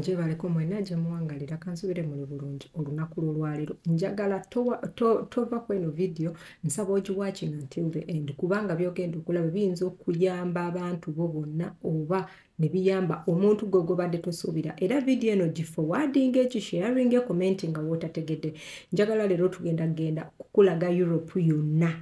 Mujebale ko mwena je muwangalira kansubire mu bulungi olunaku olwalero. Njagala tova ku eno video nsaba ogiwatch until the end kubanga byogenda okulaba biyinza okuyamba abantu bo bonna oba ne biyamba omuntu gogo badde tosuubira. Era video eno giforwarding, sharing, commenting awotategedde. Njagala leero tugenda kukulaga Europe yonna.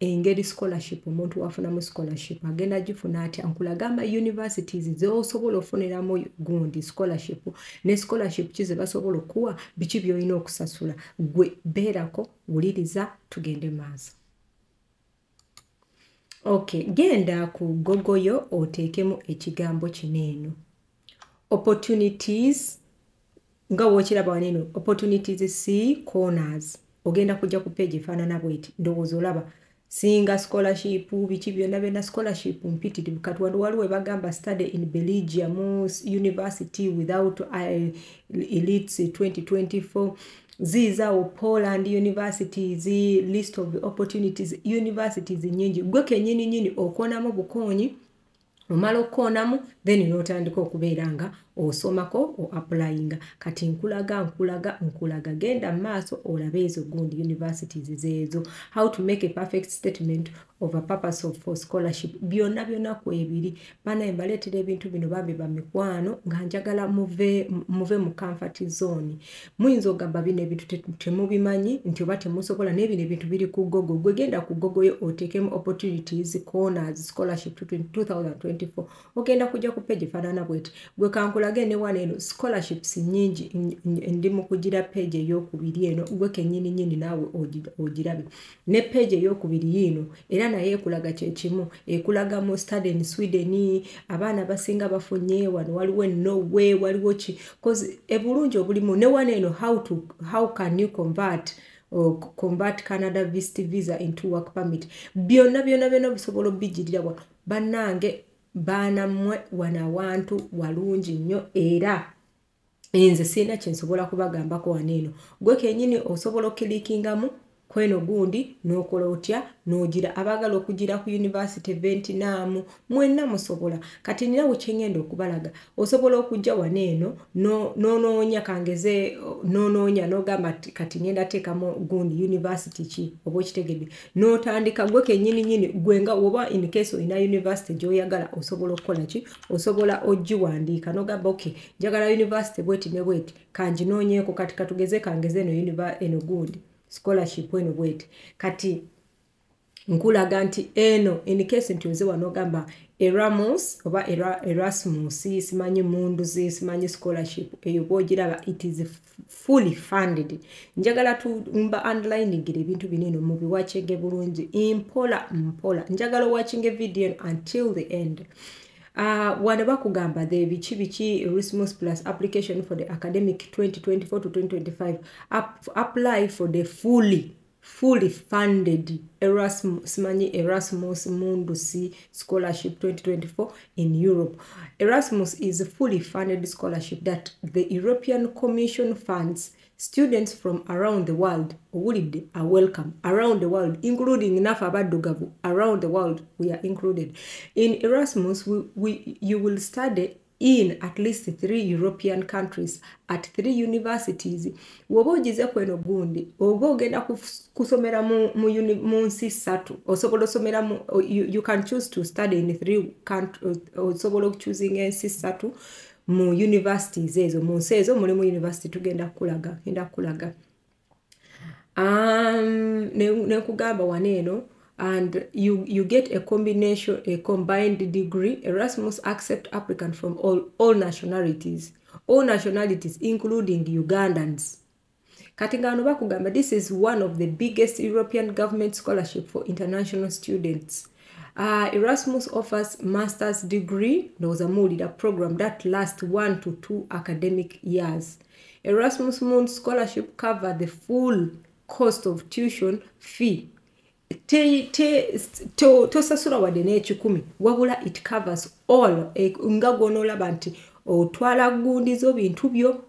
Engeri scholarship omuntu wafuna mu scholarship agenda gifuna ati ankulagamba universities z'osobola ofuniramu gundi scholarship ne scholarship kize basobola okuwa biki by'olina okusasula gwe beerako wuliriza tugende maaso. Okay, genda ku gogoyo oteekemu ekigambo kineeno opportunities nga wokiraba waneno opportunities corners ogenda kujja ku page fanana bweti ndowooza olaba singa scholarship biki byonna byonna scholarship mpitirivu kati waliwo bagamba study in Belgium university without IELTS 2024 ziizaawo Poland universities list of opportunities universities nyingi gwe kenyini nyini okonamu bukonyi omala okonamu then n'otandika okubeera nga osomako o applyinga kati nkulaga genda maaso olabe ezo gundi universities zeezo. How to make a perfect statement of a purpose for scholarship byonna kwebiri bana embaleetera ebintu bino babi bamikwano nga njagala muve mu comfort zone. Muyinza ogamba bino ebintu temubimanyi nti oba temusobola n'ebino ebintu biri ku gogo gwe genda ku gogo yo oteekemu opportunities corners scholarship 2024 ogenda kujja ku page fanana bweti gwe kankulage ne waneno scholarships nyingi ndi mu kugira page ey'okubiri eno gwe kenyini nyini naawe ogirabe ne page ey'okubiri yino era naye ekulaga kyekimu ekulaga mu study in Sweden abaana basinga bafunye wano waliwo Norway waliwo ki cause ebulungi obulimu ne waneno how can you convert Canada visitor visa into work permit byonna bisobola bijjirira bannange bana mwe wana wantu walungi nnyo era nze sina kye nsobola kubagambako waneno gwe kenyini osobola okilikingamu kweno gundi n'okola otya n'ogira abagala okugira ku university event naamu mwenna musobola kati ninawe kyengenda okubalaga osobola okujja waneeno n'onoonya kangeze n'onoonya n'ogamba kati ngenda teekamu gundi university ki oba okitegedde n'otandika gwe kenyini gwenga oba in case olina university gy'oyagala osobola okukola ki osobola ogiwandiika n'ogamba okay njagala university bweti ne bweti kanginoonyeeko kati katugeze kangeze eno gundi scholarship wenu bweti kati nkulaga nti eno in case nti nze wanogamba Erasmus oba Erasmus simanyi Mundus simanyi scholarship eyo bwogiraba it is fully funded. Njagala tu mba online gire ebintu bineno mu biwachege bulungi mpola njagala watching video until the end. Wana bakugamba the biki Erasmus Plus application for the academic 2024 to 2025 apply for the fully funded Erasmus Mundus scholarship 2024 in Europe. Erasmus is a fully funded scholarship that the European Commission funds. Students from around the world are welcome around the world, including Nafabadugavu. Around the world, we are included. In Erasmus, you will study in at least 3 European countries at 3 universities. Wobogize kweno gundi, ogenda kusomera mu nsi 3. Osobola somera mu you can choose to study in 3 countries. Osobola choosing nsi 3. Mu universities ezo mu nsezo mulimu university tugenda kulaga nekugamba waneno and you get a combined degree. Erasmus accept applicants from all nationalities including Ugandans. Katingano bakugamba this is one of the biggest European government scholarship for international students. Erasmus offers master's degree. There was a multi-year program that lasts 1 to 2 academic years. Erasmus Mundus scholarship cover the full cost of tuition fee. Tosasula wadene chukumi. Wabula it covers all. Ungagono labanti. Otwala gundi zo bintu byo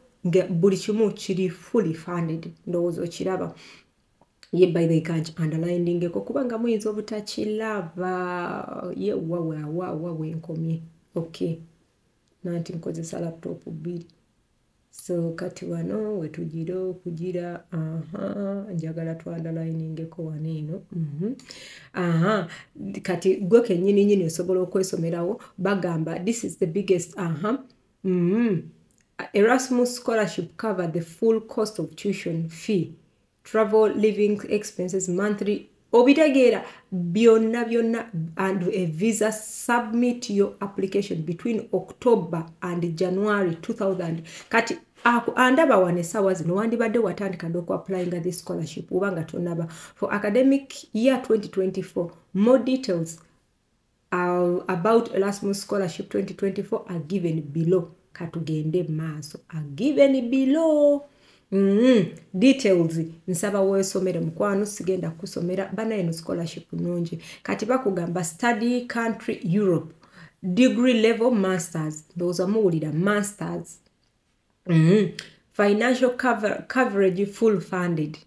buli kimu kiri fully funded. Ndowooza okiraba. Ye by the kanj underlining eko kubanga muyinza obutakilaba ye wawe nkomye. Okay nanti nkozesa laptop bili So kati wano wetujiro kujira njagala twanda liningeko waneno kati goke nyini nyini osobola okwesomerawo bagamba this is the biggest Erasmus scholarship cover the full cost of tuition fee, travel, living expenses, monthly obitagera byonna byonna, and a visa. Submit your application between October and January 2000. Kati andaba wanesawa zino wandibadde watandika okuapplyinga this scholarship ubanga tonaba for academic year 2024. More details about Erasmus scholarship 2024 are given below. Katugende maso are given below. Details nsaba wesomera mukwano sigenda kusomera bana eno scholarship nungi kati bakugamba study country Europe degree level masters those are muwulira masters financial coverage full funded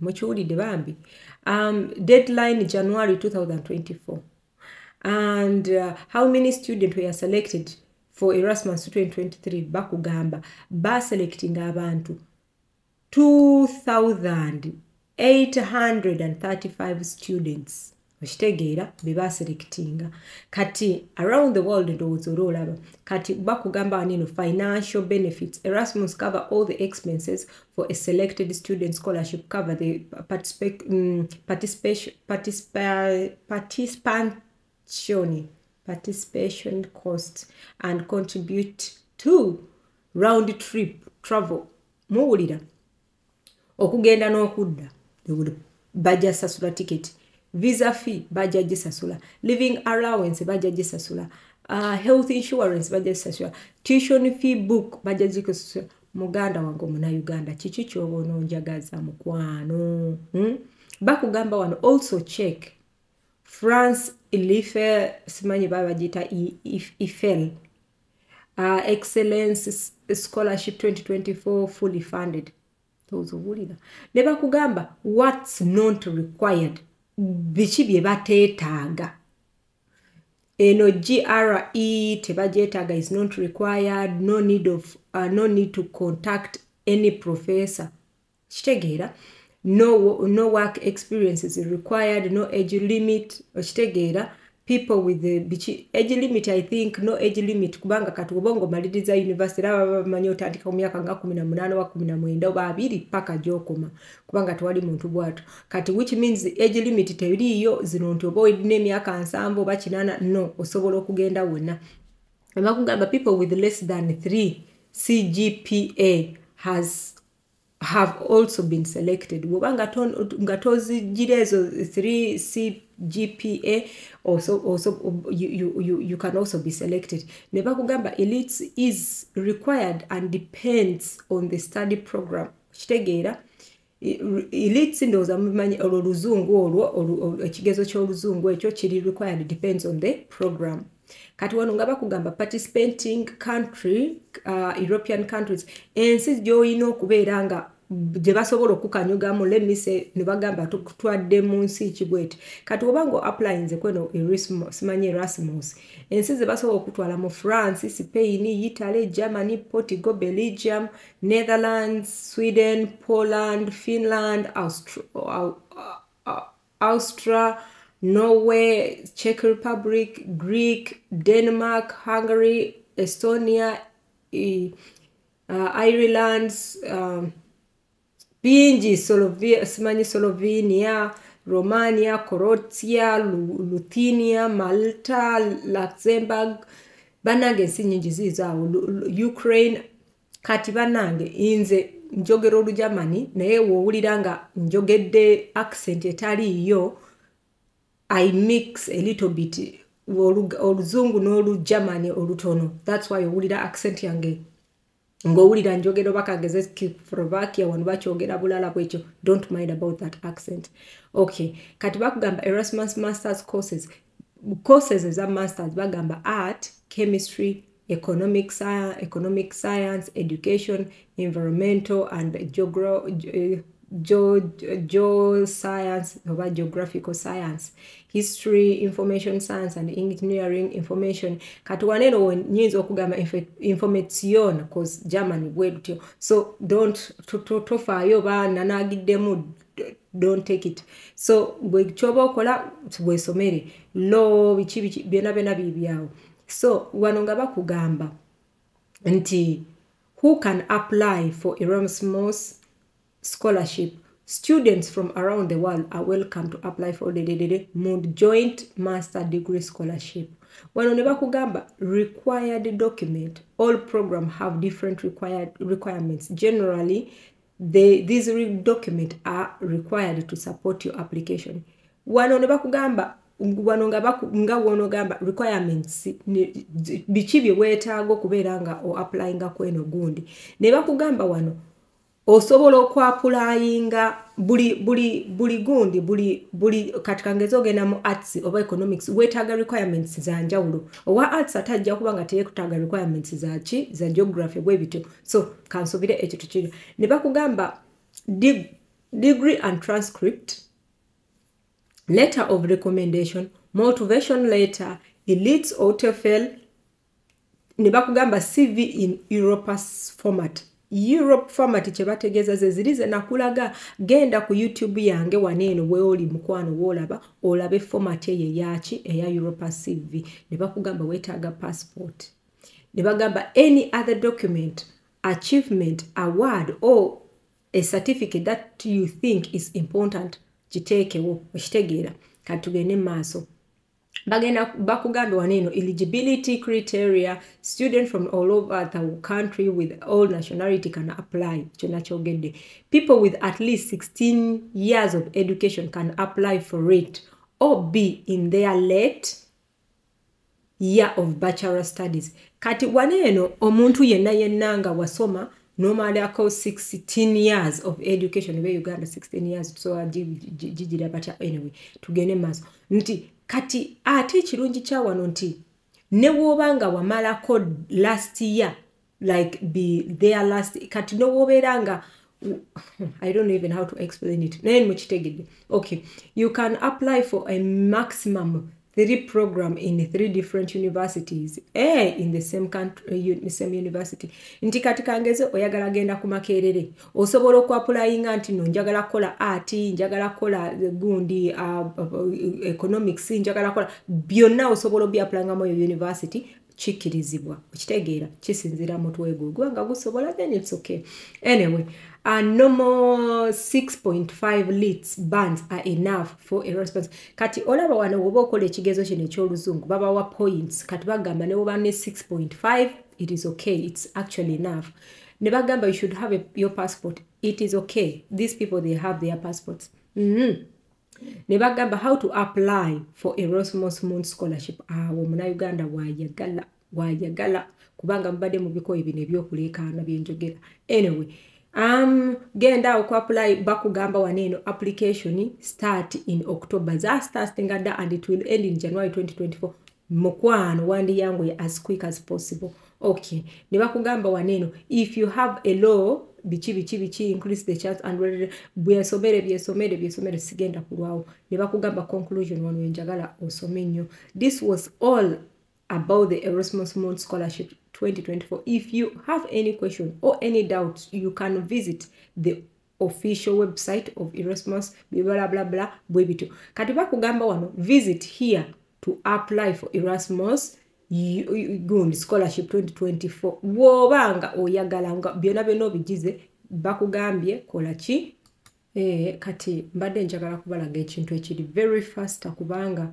mukiwulidde bambi deadline January 2024 and how many students were selected for Erasmus 2023 bakugamba ba selecting abantu 2,835 students. Oshitegeera beba selectinga. Kati around the world ndowozorolaba. Kati bakugamba anino financial benefits. Erasmus cover all the expenses for a selected student scholarship. Cover the participation costs and contribute to round trip travel. Muwulira okugenda n'okudda they would budget sasula ticket, visa fee budget sasula, living allowance budget sasula, health insurance budget sasula, tuition fee book budget sasula. Muganda wange muna Uganda chichi chobono njagaza mukwano bakugamba wano also check France ilife simanyi baba jita IELTS excellence scholarship 2024 fully funded. Neba kugamba what's not required bichi byebateetaaga eno GRE tebajeetaaga is not required, no need to contact any professor. Kitegeera no work experience is required, no age limit. Okitegeera people with the bichi age limit I think no age limit kubanga katubongo maliriza university laba bamanyo tandika omyaka nga 18 wa 19 oba 2 paka jokoma kubanga twali muntu bwatu kati which means age limit teliyo zino nti oba ne myaka 7 oba 8 no osobola okugenda wonna. Bakugamba people with less than 3 CGPA have also been selected. Wabanga ngatozi jirezo 3 CGPA also you can also be selected. Nebakugamba elites is required and depends on the study program. Kitegeera elites ndoza mumanyi oluzungu olwo ekigezo ky'oluzungu ekyo kiri required depends on the program. Kati wano nga bakugamba participating country European countries ensi gy'olina okubeera nga gye basobola okukanyugamu lemmisa ne bagamba tutwadde mu nsi ki bweti kati oba ng'oapplyinze kweno simanye Erasmus ensi ze basobola okutwala mu France, Spain, Italy, Germany, Portugal, Belgium, Netherlands, Sweden, Poland, Finland, Austria, Norway, Czech Republic, Greek, Denmark, Hungary, Estonia, Ireland, Fiji, Slovenia, Romania, Croatia, Lithuania, Malta, Luxembourg, banange si nyingi zizao, Ukraine, kati banange inze njogera Olugermani naye wowuliranga njogedde accent etaliyo. I mix a little bit oluzungu n'olugermani olutono. That's why owulira accent yange ng'owulira njogera oba kageze Kipfrovakia wano bakyogera bulala bwekyo. Don't mind about that accent. Okay, kati bakugamba Erasmus Masters courses. Courses eza masters bagamba art, chemistry, economic science, education, environmental and geoscience, about geographical science, history, information science and engineering information. Katuwaneno nyinzo okugamba information cause German word. So don't tofayo ba nanagidemu, don't take it. So bwechobo kola bwesomere law bichi byena byena bibyao. So wanongaba kugamba nti who can apply for Erasmus scholarship. Students from around the world are welcome to apply for the joint master degree scholarship. When Nebakugamba required document, all programs have different requirements. Generally, these documents are required to support your application. When Nebakugamba requirements bichibye wetago kuberanga or applying kweno gundi. Nebakugamba wano osobola okwapulainga buli gundi buli katika ngezoge na mu arts oba economics wetaga requirements za njawulo owa arts atajja kubanga teye kutaga requirements za chi za geography bwe bitu. So kansobire ekyo kiri ne bakugamba degree and transcript, letter of recommendation, motivation letter, IELTS or TEFEL. Ne bakugamba CV in Europa's format. Europe format chebategeza zezirize nakulaga genda ku YouTube yange waneno weoli mukwano wolaba olabe format ye yachi eya Europa CV. Nebakugamba wetaga passport. Nebagamba any other document, achievement, award or a certificate that you think is important chitekewo ochitegera katugene maso. Bagena bakugamba waneno eligibility criteria, student from all over the country with all nationality can apply. People with at least 16 years of education can apply for it or be in their late year of bachelor studies. Kati waneno omuntu yena yenanga wasoma normally ako 16 years of education where Uganda 16 years so jijira bacha anyway tugene maso nti kati ate kirungi kya wano nti ne wobanga wamala code last year like be their last kati no woberanga I don't even how to explain it nene mukitegedde. Okay, you can apply for a maximum 3 program in 3 different universities in the same country same university nti katika ngezo oyagala genda kumakerere osobola okwapulayinga nti no njagala kola art njagala kola gundi economics njagala kola byonna osobola byaplanga moyo university chikirizibwa okitegeera kisinzira mutwe gugwanga gusobola then it's okay anyway. A normal 6.5 lit bands are enough for a response. Kati olaba wano wobo kole chigezo chine choluzungu. Baba wa points. Kati bagamba ne wabane 6.5. It is okay. It's actually enough. Ne bagamba you should have your passport. It is okay. These people, they have their passports. Ne bagamba how to apply for Erasmus Mundus scholarship. Wamuna Uganda wayagala. Kubanga mbade mubiko ebine byokuleka na byenjogera. Anyway. Genda okwapply bakugamba waneno application start in October starting and it will end in January 2024 mukwano wandi yangu as quick as possible. Okay, ne bakugamba waneno if you have a law bichi increase the chance and byesomere sigenda kulwao ne bakugamba conclusion wanu njagala osomenyo. This was all about the Erasmus Mundus scholarship 2024. If you have any question or any doubts, you can visit the official website of Erasmus katiba kugamba wano visit here to apply for Erasmus scholarship 2024 wobanga oyagalanga byona bino bigize bakugambye kola chi kati mbadde njagala kubalaga ekintu ekiri very fast akubanga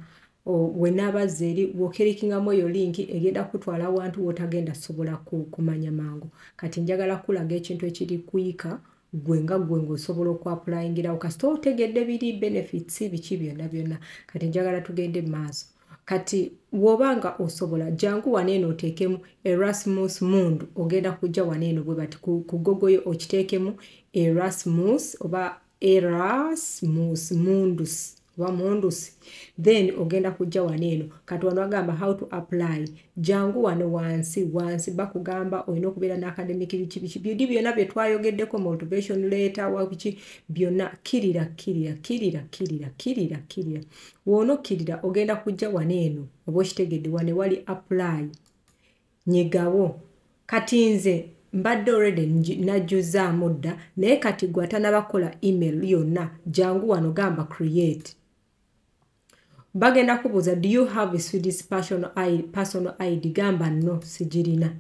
wenaba zeri wokerikinga moyo linki egenda kutwala wantu wotagenda sobola kumanya mangu. Kati njagala kulaga ekintu ekiri kuyika gwenga sobola okwapulayingira okasita otegedde biri benefits biki byonna kati njagala tugende maaso. Kati wobanga osobola jangu waneno otekemu Erasmus Mundus ogenda kujja waneno bwe bati ku gogoyo okitekemu Erasmus oba Erasmus Mundus wa Mundus. Then ogenda kujja waneno kati wano wagamba how to apply jangu wano wansi bakugamba oyina okubeera na academic bibi byonna bye twayogeddeko motivation letter wakichi byonna kirira wono kirira ogenda kujja waneno oboshitegedde wane wali apply nyegawo kati nze mbadde already najuza mudda naye kati gwatana bakola email yonna jangu wano gamba create bagenda kubuza do you have a Swedish personal ID gamba no sigirina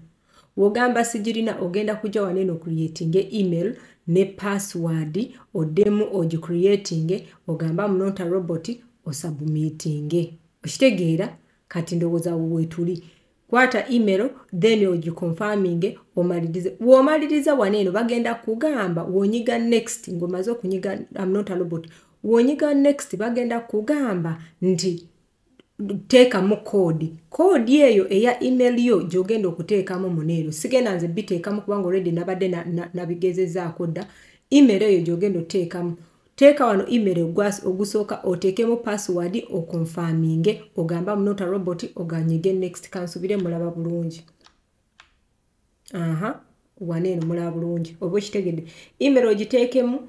wogamba sigirina ogenda kuja waneno creating email ne password odemu oji creating ogamba mnota robot osubmitting oshitegeera kati ndowoza wetuli kwata email then oji confirming omaliriza waneno bagenda kugamba wonyiga next ngomaze kunyiga mnota robot wonyiga next bagenda kugamba ndi teka mu code yeyo eya email yo jogenda okuteeka mu munero sigenda nze biteeka mu kubango already nabadde nabigezeza koda email yo jogenda teekamu teka wano email ogusoka oteke mu password okonfirminge ogamba mnota robot oganyige next kansubire mulaba bulungi waneno mulaba bulungi obwekitegedde email ogiteekemu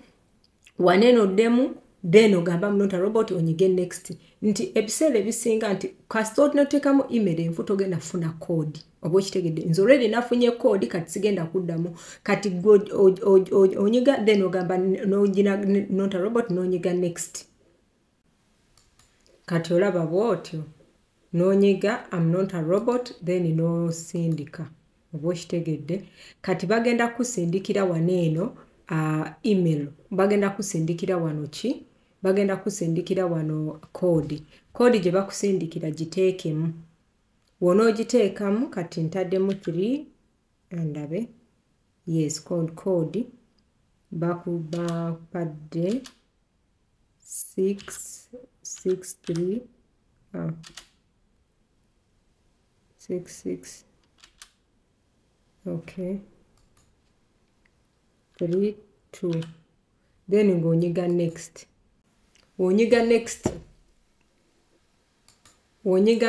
waneno demu then ogamba mnota robot onyige next nti ebisele bisinga nti kastot noteka mu email enfuto genda funa code obwekitegedde nzo already nafunye code kati sigenda kuddamu kati onyiga then ogamba nojina mnota robot nonyiga next kati olaba bwotyo nonyiga mnota robot then no sindika obwekitegedde kati bagenda kusindikira waneno email bagenda kusindikira wano chi bagenda kusindikira wano code je bakusindikira jiteekemu wono jiteekamu kati ntadde mu 3 ndabe yes code bakuba padde 663 66 okay 3, 2 then go nyiga next wonyiga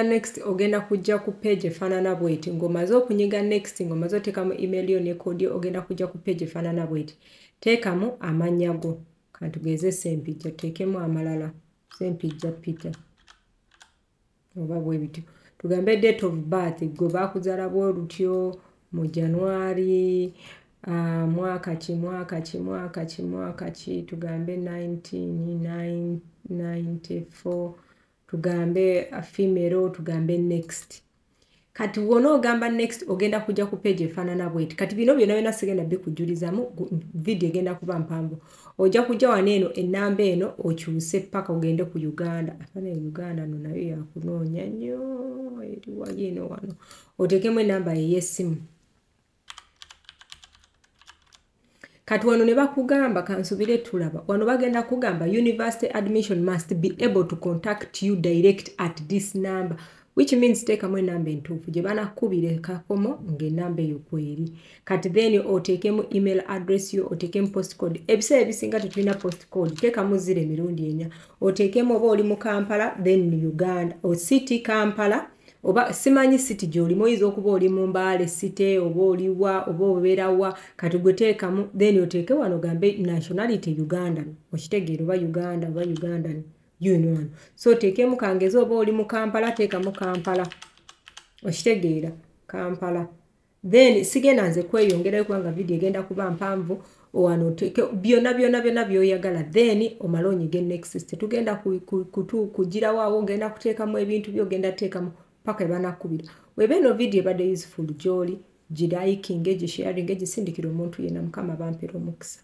next ogenda kujja ku page fanana bwete ngomazo kunyiga next ngomazo tekamu email yo ne code ogenda kujja ku page fanana bwete tekamu amanyago katugeze sempija tekemu amalala sempija pita obabwe bitu tugambe date of birth go bakuzala bwo lutyo mu January mwaka chi tugambe 1994 tugambe female tugambe next kati wono gamba next ogenda kuja ku page fanana bwete kati bino byona sigenda bikujuliza mu video egenda kuba mpambo oja kuja waneno enamba eno okyuse paka ogende ku Uganda afana Uganda no nayo yakunonya nyo eri wajeno wano otekemwe namba yesimu kati wano ne bakugamba kansubire tulaba wano bagenda kugamba university admission must be able to contact you direct at this number which means teka mwe namba entuufu gye banakubire kakomo nge namba yo kweri kati then otekemu email address yo otekemu postcode ebiseera ebisinga tetulina postcode teka mu zire mirundi enya otekemu oba oli mu Kampala then Uganda o city Kampala oba simanyi city joli moyizo okuba oli mu Mbale city oba oliwa oba oberawa katugoteka mu then oteke wano gambe nationality Uganda okitegero ba Uganda ba Ugandan you know so teke mu kangezo oba oli mu Kampala teka mu Kampala okitegeera Kampala then sigenanze kweyongera kwanga video genda kuba mpamvu wano teke byona byoyagala then omalonyi gen next tugenda kugira wawo genda kuteka mu ebintu byo genda teka mu paka ebana kubira webeno video bade useful jolly jidai kingeje sharing geje sindikiro omuntu yena mukama bampero mukisa